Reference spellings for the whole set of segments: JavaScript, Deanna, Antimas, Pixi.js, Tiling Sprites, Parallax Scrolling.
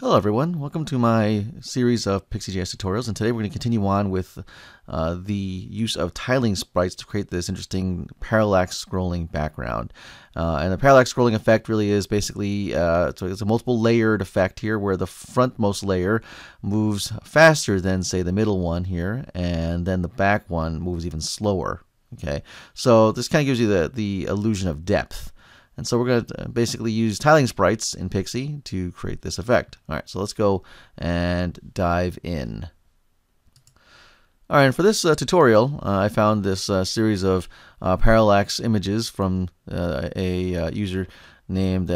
Hello everyone, welcome to my series of Pixi.js tutorials, and today we're going to continue on with the use of tiling sprites to create this interesting parallax scrolling background. And the parallax scrolling effect really is basically, so it's a multiple layered effect here where the frontmost layer moves faster than say the middle one here, and then the back one moves even slower. Okay, so this kind of gives you the illusion of depth. And so we're going to basically use tiling sprites in Pixi to create this effect. All right, so let's go and dive in. All right, and for this tutorial, I found this series of parallax images from a user named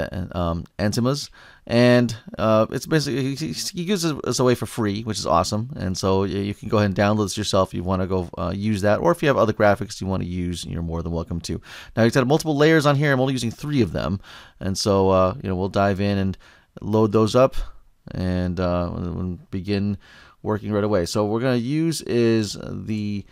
Antimas, and it's basically he gives us away for free, which is awesome. And so you can go ahead and download this yourself if you want to go use that, or if you have other graphics you want to use, you're more than welcome to. Now he's got multiple layers on here. I'm only using 3 of them, and so you know, we'll dive in and load those up and we'll begin working right away. So what we're going to use is the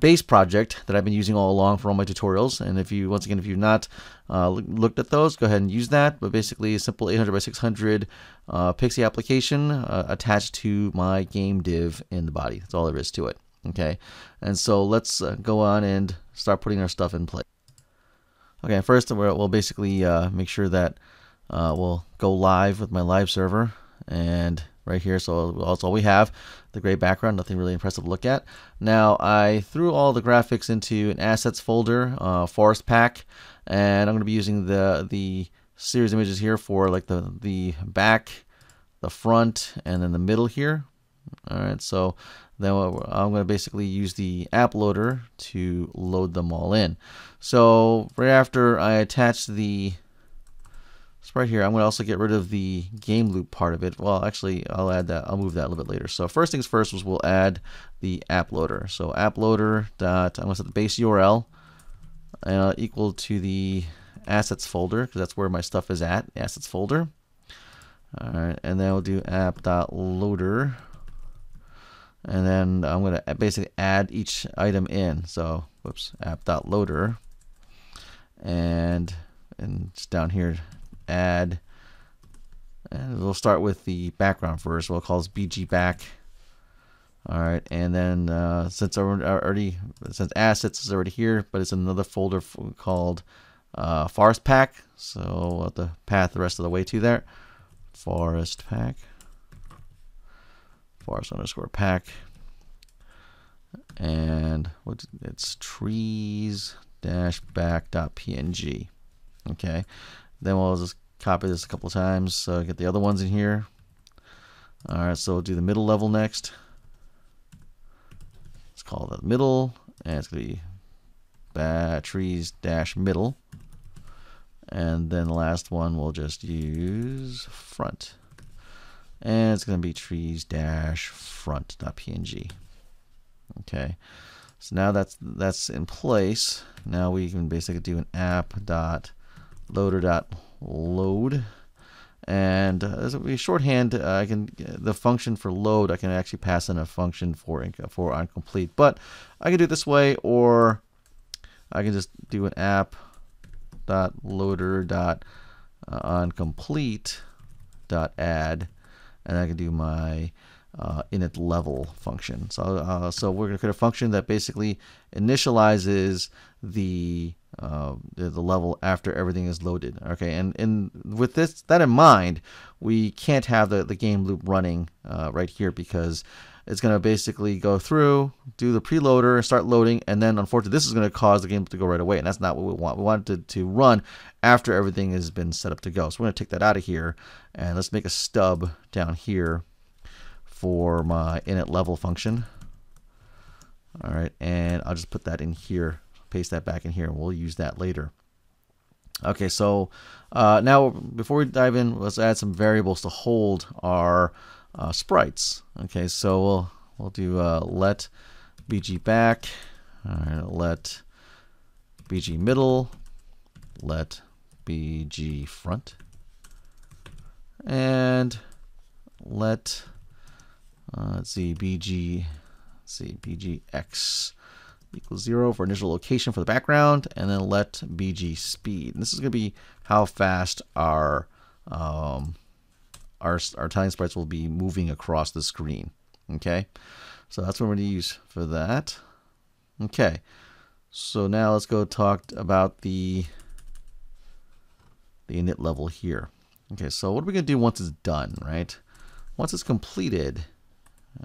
base project that I've been using all along for all my tutorials, and if you, once again, if you've not looked at those, go ahead and use that. But basically a simple 800x600 Pixi application attached to my game div in the body. That's all there is to it. Okay, and so let's go on and start putting our stuff in place. Okay, first we'll basically make sure that we'll go live with my live server, and right here, so that's all we have. The gray background, nothing really impressive to look at. Now I threw all the graphics into an assets folder, forest pack, and I'm going to be using the series images here for like the back, the front, and then the middle here. All right, so then I'm going to basically use the app loader to load them all in. So right after I attach the sprite here, I'm going to also get rid of the game loop part of it. Well, actually, I'll add that. I'll move that a little bit later. So first things first was we'll add the app loader. So app loader dot, I'm going to set the base URL equal to the assets folder, because that's where my stuff is at, assets folder. All right, and then we'll do app dot loader, and then I'm going to basically add each item in. So whoops, app dot loader, and it's down here. Add, and we'll start with the background first. We'll call this BG back. All right, and then since assets is already here, but it's another folder called forest pack. So we'll have to path the rest of the way to there. Forest pack, forest underscore pack, and it's trees dash back dot png. Okay. Then we'll just copy this a couple of times, so get the other ones in here. All right, so we'll do the middle level next. Let's call that middle, and it's going to be trees-middle. And then the last one we'll just use front. And it's going to be trees-front.png. Okay, so now that's in place. Now we can basically do an app.loader.load, and this will be shorthand. I can the function for load, I can actually pass in a function for onComplete, but I can do it this way, or I can just do an app.loader.onComplete.add, and I can do my init level function. So so we're going to create a function that basically initializes the level after everything is loaded. Okay, and with that in mind, we can't have the game loop running right here, because it's going to basically go through, do the preloader, start loading, and then unfortunately this is going to cause the game loop to go right away, and that's not what we want. We want it to run after everything has been set up to go. So we're going to take that out of here, and let's make a stub down here for my init level function. All right, and I'll just put that in here. Paste that back in here, and we'll use that later. Okay, so now before we dive in, let's add some variables to hold our sprites. Okay, so we'll do let BG back, let BG middle, let BG front, and let BGX equals 0 for initial location for the background, and then let BG speed. And this is going to be how fast our time sprites will be moving across the screen. Okay, so that's what we're going to use for that. Okay, so now let's go talk about the init level here. Okay, so what are we going to do once it's done, right? Once it's completed,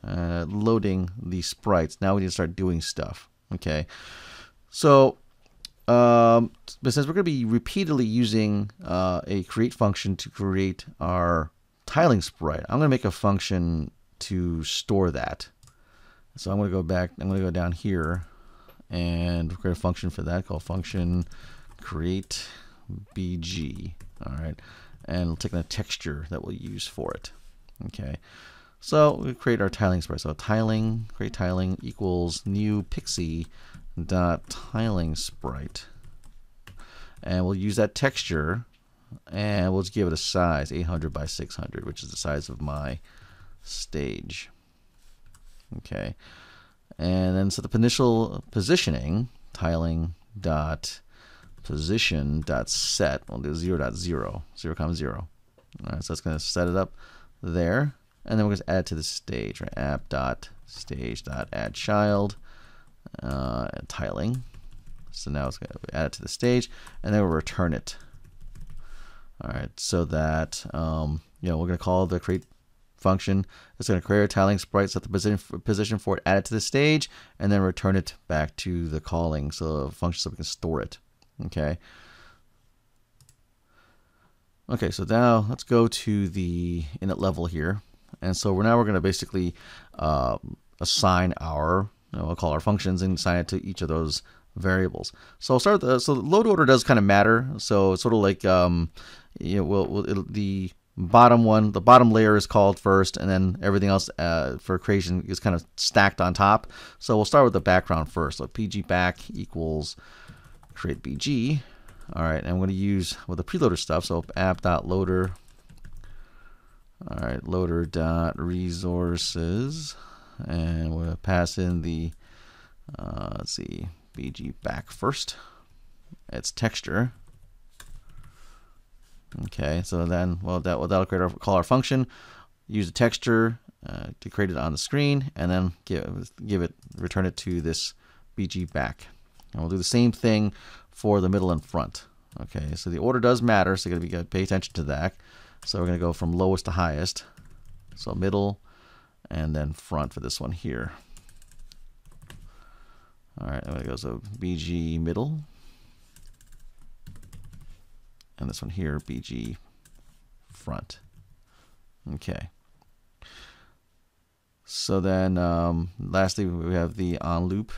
loading the sprites, now we need to start doing stuff. Okay, so but since we're going to be repeatedly using a create function to create our tiling sprite, I'm going to make a function to store that. So I'm going to go back, I'm going to go down here and create a function for that called function create BG. All right, and we'll take the texture that we'll use for it. Okay, so we create our tiling sprite. So tiling, create tiling equals new pixie dot tiling sprite, and we'll use that texture, and we'll just give it a size 800 by 600, which is the size of my stage. Okay, and then set the initial positioning, tiling dot position dot set. We'll do 0.0, 0,0. All right, so that's going to set it up there, and then we're going to add to the stage, right? App dot stage dot add child and tiling. So now it's going to add it to the stage, and then we'll return it. All right, so that you know, we're going to call the create function. It's going to create a tiling sprite, set the position for it, add it to the stage, and then return it back to the calling, so the function, so we can store it. Okay. Okay, so now let's go to the init level here, and so we're going to basically assign our, you know, we'll call our functions and assign it to each of those variables. So I'll start with the, so the load order does kind of matter. So it's sort of like you know, the bottom one, the bottom layer is called first, and then everything else for creation is kind of stacked on top. So we'll start with the background first. So pg back equals create bg. All right, and I'm going to use the preloader stuff. So app.loader. All right, loader.resources, and we'll pass in the let's see, bg back first. It's texture. Okay, so then, well, that'll create our, call our function, use the texture to create it on the screen, and then return it to this BG back. And we'll do the same thing for the middle and front. Okay, so the order does matter, so you're going to pay attention to that. So we're going to go from lowest to highest. So middle, and then front for this one here. All right, I'm going to go, so BG middle. And this one here, BG front. Okay. So then, lastly, we have the on loop,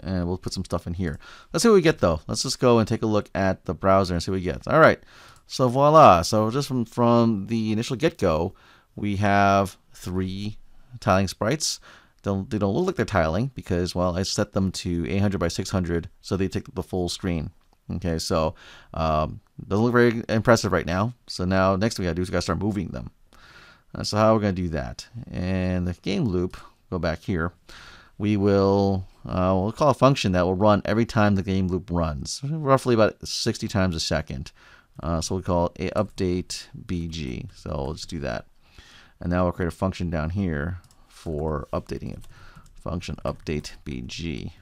and we'll put some stuff in here. Let's see what we get though. Let's just go and take a look at the browser and see what we get. All right. So voila. So just from the initial get-go, we have 3 tiling sprites. They don't look like they're tiling because, well, I set them to 800 by 600, so they take up the full screen. Okay, so doesn't look very impressive right now. So now next thing we gotta do is we gotta start moving them. So how we're gonna do that? And the game loop, go back here. We will we'll call a function that will run every time the game loop runs, roughly about 60 times a second. So we'll call it update BG. So let's do that. And now we'll create a function down here for updating it. Function update BG.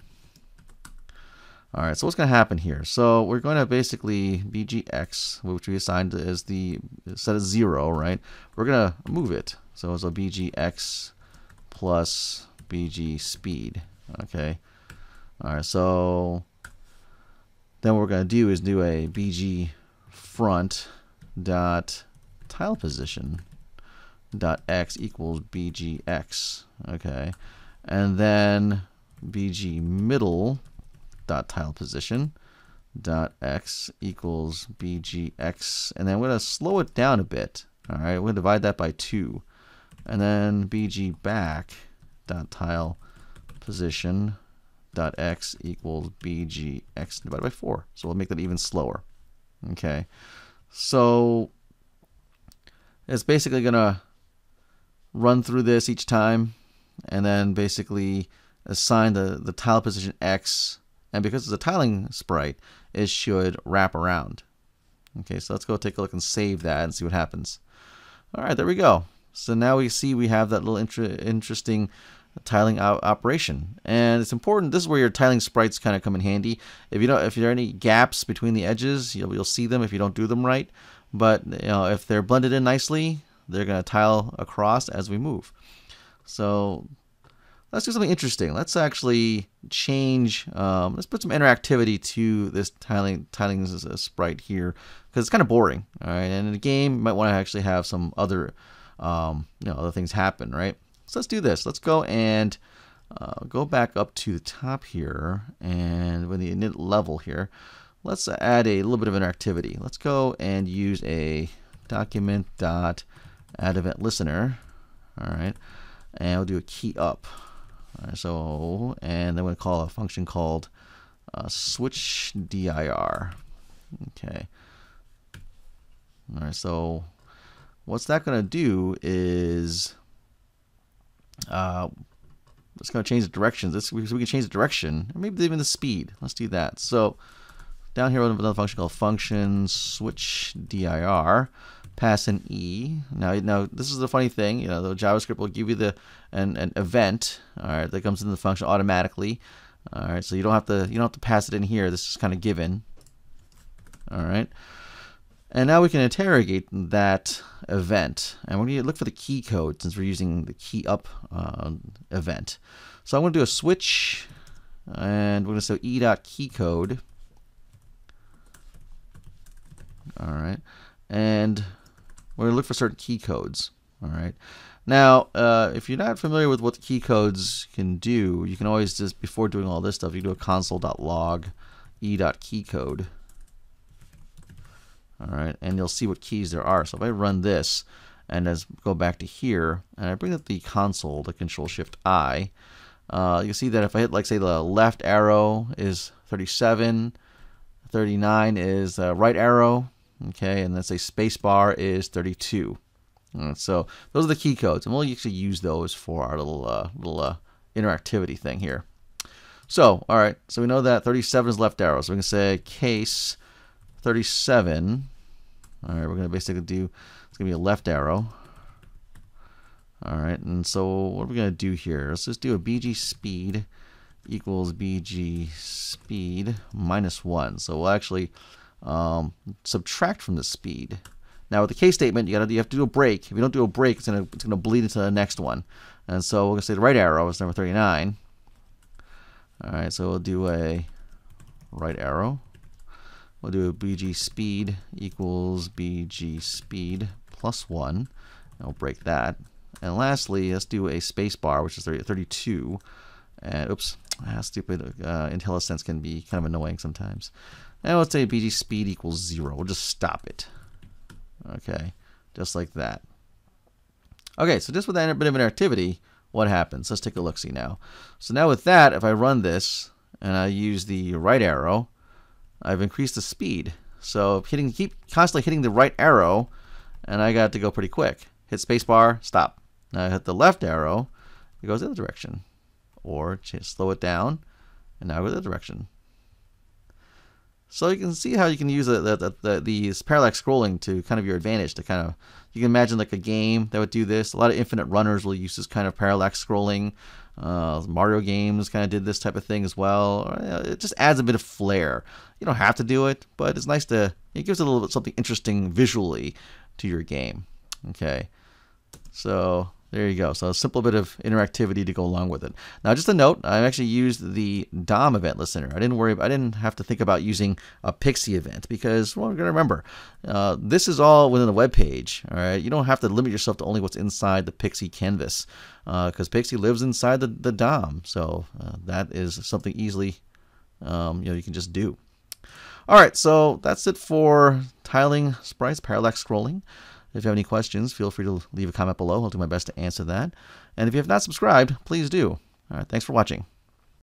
All right, so what's going to happen here? So we're going to basically BGX, which we assigned as the set of 0, right? We're going to move it. So it's a BGX plus BG speed. Okay. All right, so then what we're going to do is do a BG front dot tile position dot X equals BGX. Okay. And then BG middle dot tile position dot X equals BGX, and then we're going to slow it down a bit. All right, we'll divide that by 2, and then BG back dot tile position dot X equals BGX divided by 4. So we'll make that even slower. Okay, so it's basically going to run through this each time, and then basically assign the tile position X. And because it's a tiling sprite, it should wrap around. Okay, so let's go take a look and save that and see what happens. All right, there we go. So now we see we have that little interesting tiling operation, and it's important. This is where your tiling sprites kind of come in handy. If there are any gaps between the edges, you'll see them if you don't do them right. But if they're blended in nicely, they're going to tile across as we move. So let's do something interesting. Let's actually change. Let's put some interactivity to this tiling sprite here, because it's kind of boring. All right, and in a game, you might want to actually have some other other things happen, right? So let's do this. Let's go and go back up to the top here, and with the init level here, let's add a little bit of interactivity. Let's go and use a document.addEventListener. All right, and we'll do a key up. All right, so and then we'll call a function called switchDIR. Okay. All right, so what's that going to do is it's going to change the directions. We can change the direction, and maybe even the speed. Let's do that. So down here, we'll have another function called function switch dir, pass an e. Now this is the funny thing. The JavaScript will give you an event. All right, that comes into the function automatically. All right, so you don't have to pass it in here. This is kind of given. All right. And now we can interrogate that event, and we're going to look for the key code since we're using the key up event. So I'm going to do a switch, and we're going to say e.keycode. All right, and we're going to look for certain key codes. All right. Now, if you're not familiar with what the key codes can do, you can always just before doing all this stuff, you can do a console.log e.keycode. All right, and you'll see what keys there are. So if I run this and as go back to here, and I bring up the console, the Control-Shift-I, you'll see that if I hit, like, say, the left arrow is 37, 39 is the right arrow, okay, and let's say spacebar is 32. All right, so those are the key codes, and we'll actually use those for our little interactivity thing here. So, all right, so we know that 37 is left arrow, so we can say case 37. All right, we're gonna basically do, it's gonna be a left arrow. All right, and so what are we gonna do here? Let's just do a bg speed equals bg speed minus 1. So we'll actually subtract from the speed. Now with the case statement, you have to do a break. If you don't do a break, it's gonna bleed into the next one. And so we're gonna say the right arrow is number 39. All right, so we'll do a right arrow. We'll do a bg speed equals bg speed plus 1, and we'll break that. And lastly, let's do a space bar, which is 32. And oops, stupid IntelliSense can be kind of annoying sometimes. And let's say bg speed equals 0. We'll just stop it. Okay, just like that. Okay, so just with that bit of interactivity, what happens? Let's take a look-see now. So now with that, if I run this and I use the right arrow, I've increased the speed. So keep constantly hitting the right arrow, and I got it to go pretty quick. Hit spacebar, stop. Now I hit the left arrow, it goes the other direction. Or just slow it down, and now it goes the other direction. So you can see how you can use the parallax scrolling to kind of your advantage. You can imagine like a game that would do this. A lot of infinite runners will use this kind of parallax scrolling. Mario games kind of did this type of thing as well. It just adds a bit of flair. You don't have to do it, but it's nice to. It gives a little bit something interesting visually to your game. Okay, so there you go. So a simple bit of interactivity to go along with it. Now, just a note: I actually used the DOM event listener. I didn't have to think about using a Pixi event because, well, we're gonna remember this is all within the web page. All right, you don't have to limit yourself to only what's inside the Pixi canvas. Because Pixi lives inside the DOM, so that is something easily you can just do. All right, so that's it for tiling sprites, parallax scrolling. If you have any questions, feel free to leave a comment below. I'll do my best to answer that. And if you have not subscribed, please do. All right, thanks for watching.